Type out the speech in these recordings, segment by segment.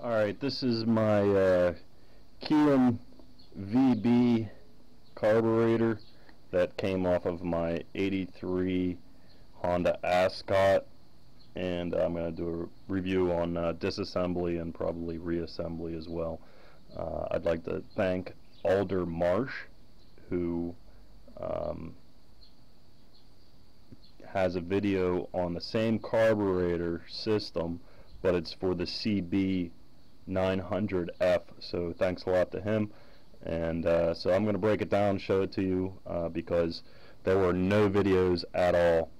Alright, this is my Keihin VB carburetor that came off of my 83 Honda Ascot, and I'm going to do a review on disassembly and probably reassembly as well. I'd like to thank Alder Marsh, who has a video on the same carburetor system, but it's for the CB900F, so thanks a lot to him. And so I'm going to break it down, show it to you, because there were no videos at all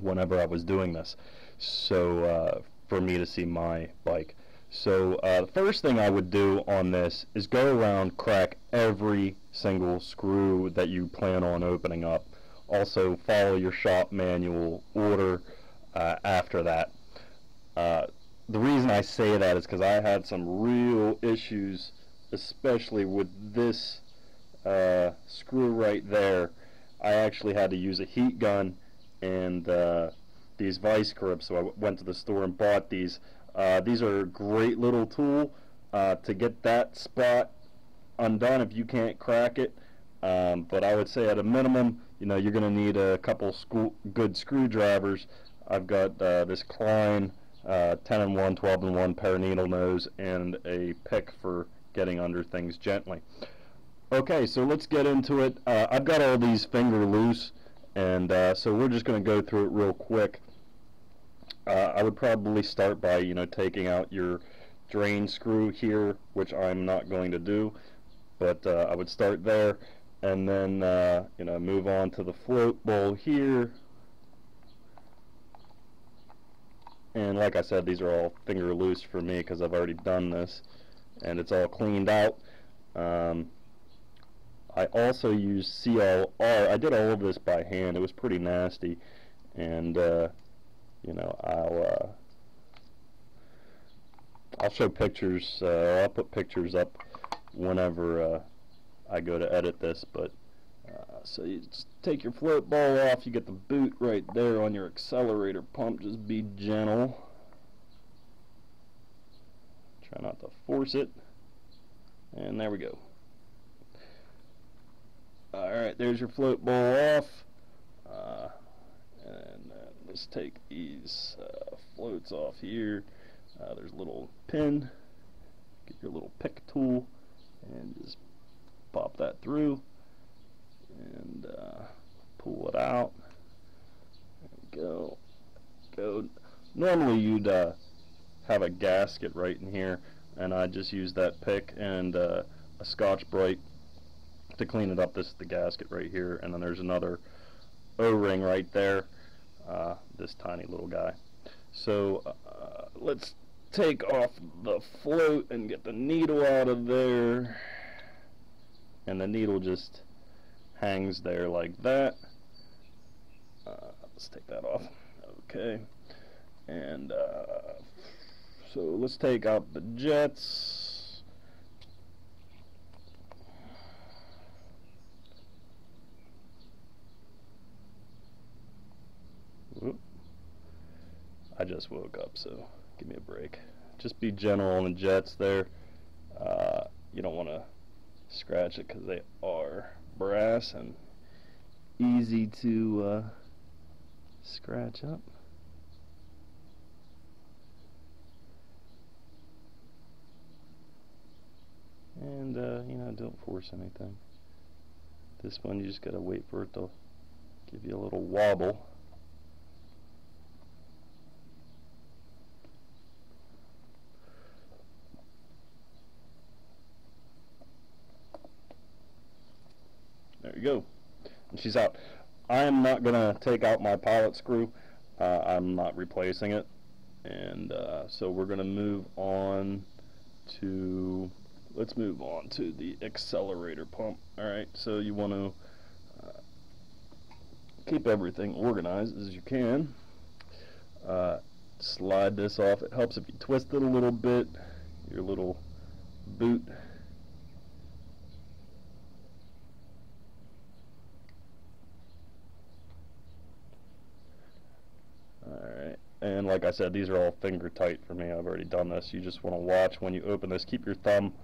whenever I was doing this, so for me to see my bike. So the first thing I would do on this is go around, crack every single screw that you plan on opening up. Also follow your shop manual order after that. The reason I say that is because I had some real issues, especially with this screw right there. I actually had to use a heat gun and these vice grips, so I went to the store and bought these. These are a great little tool to get that spot undone if you can't crack it, but I would say at a minimum, you know, you're going to need a couple good screwdrivers. I've got this Klein 10-in-1, 12-in-1 pair needle nose and a pick for getting under things gently. Okay, so let's get into it. I've got all these finger loose, and so we're just going to go through it real quick. I would probably start by, you know, taking out your drain screw here, which I'm not going to do, but I would start there, and then you know, move on to the float bowl here. And like I said, these are all finger loose for me because I've already done this and it's all cleaned out. I also used CLR. I did all of this by hand. It was pretty nasty, and you know, I'll show pictures. I'll put pictures up whenever I go to edit this. But so you just take your float ball off, you get the boot right there on your accelerator pump, just be gentle, try not to force it, and there we go. Alright, there's your float ball off, and let's take these floats off here. There's a little pin, get your little pick tool and just pop that through and pull it out. There we go. Normally you'd have a gasket right in here, and I just use that pick and a Scotch-Brite to clean it up. This is the gasket right here, and then there's another O-ring right there, this tiny little guy. So let's take off the float and get the needle out of there, and the needle just hangs there like that. Let's take that off. Okay, and so let's take out the jets. Whoop. I just woke up, so give me a break. Just be gentle on the jets there. You don't want to scratch it because they are brass and easy to scratch up. And you know, don't force anything. This one you just gotta wait for it to give you a little wobble. Go, and she's out. I'm not gonna take out my pilot screw. I'm not replacing it, and so we're gonna move on to, let's move on to the accelerator pump. Alright, so you want to keep everything organized as you can. Slide this off. It helps if you twist it a little bit, your little boot. and like I said, these are all finger tight for me. I've already done this. You just want to watch when you open this. Keep your thumb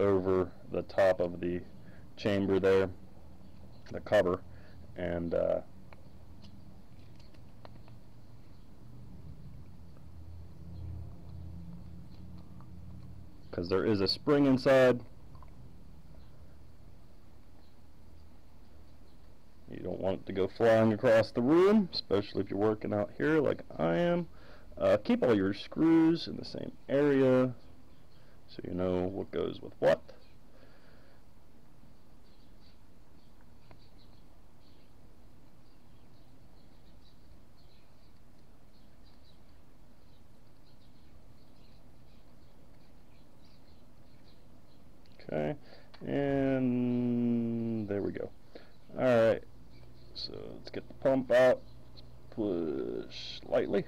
over the top of the chamber there, the cover, and because there is a spring inside. You don't want it to go flying across the room, especially if you're working out here like I am. Keep all your screws in the same area so you know what goes with what. Okay, and there we go. Alright, so let's get the pump out. Let's push lightly,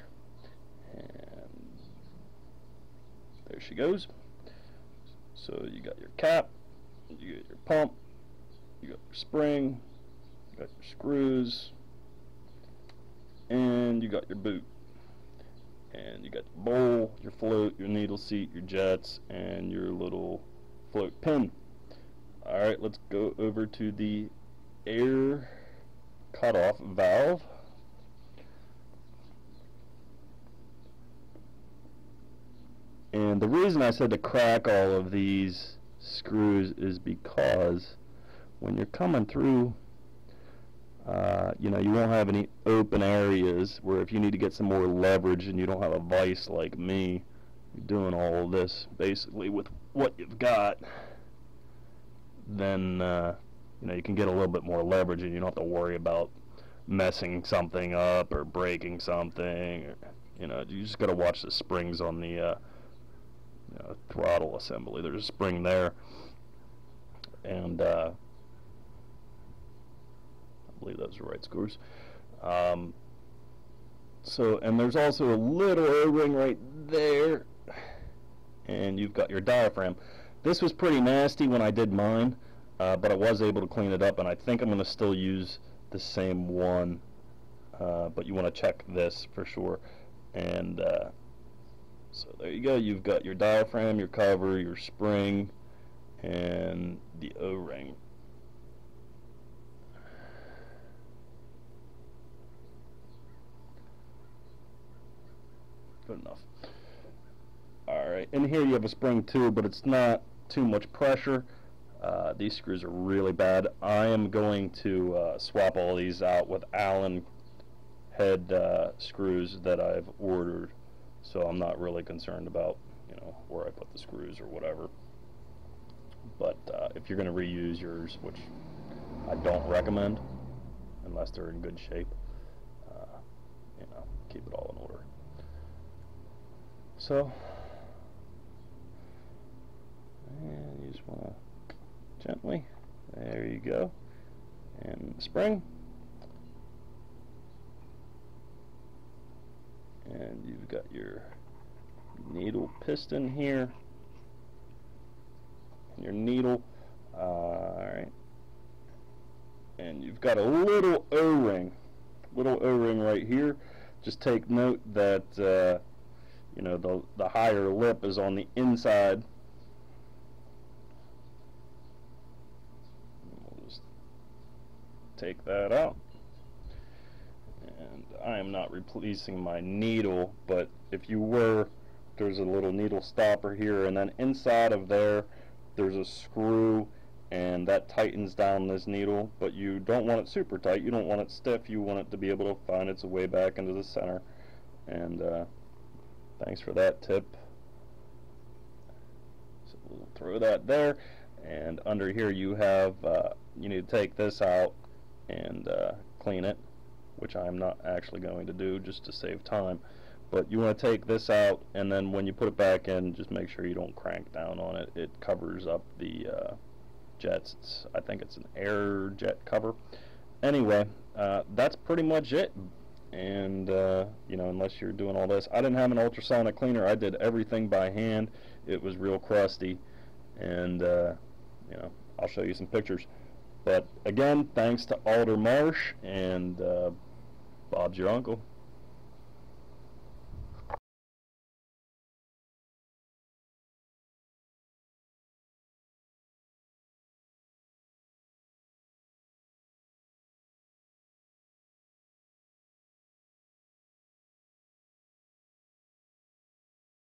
and there she goes. So you got your cap, you got your pump, you got your spring, you got your screws, and you got your boot, and you got your bowl, your float, your needle seat, your jets, and your little float pin. Alright, let's go over to the air cutoff valve. And the reason I said to crack all of these screws is because when you're coming through, you know, you won't have any open areas where if you need to get some more leverage and you don't have a vise like me, you're doing all of this basically with what you've got, then you know, you can get a little bit more leverage and you don't have to worry about messing something up or breaking something, or, you know, you just got to watch the springs on the you know, throttle assembly. There's a spring there, and I believe those are right screws. So, and there's also a little O-ring right there, and you've got your diaphragm. This was pretty nasty when I did mine. But I was able to clean it up, and I think I'm going to still use the same one, but you want to check this for sure. And so there you go. You've got your diaphragm, your cover, your spring, and the O-ring. Good enough. Alright, and here you have a spring too, but it's not too much pressure. These screws are really bad. I am going to swap all these out with Allen head screws that I've ordered, so I'm not really concerned about, you know, where I put the screws or whatever. But if you're going to reuse yours, which I don't recommend unless they're in good shape, you know, keep it all in order. So, and you just want to gently, there you go, and spring, and you've got your needle piston here, and your needle, alright, and you've got a little O-ring right here. Just take note that, you know, the higher lip is on the inside. Take that out, and I am not replacing my needle, but if you were, there's a little needle stopper here, and then inside of there there's a screw, and that tightens down this needle, but you don't want it super tight, you don't want it stiff, you want it to be able to find its way back into the center. And thanks for that tip. So we'll throw that there, and under here you have you need to take this out and clean it, which I'm not actually going to do just to save time, but you want to take this out, and then when you put it back in, just make sure you don't crank down on it. It covers up the jets. I think it's an air jet cover. Anyway, that's pretty much it, and you know, unless you're doing all this, I didn't have an ultrasonic cleaner. I did everything by hand. It was real crusty, and you know, I'll show you some pictures. But again, thanks to Alder Marsh, and Bob's your uncle.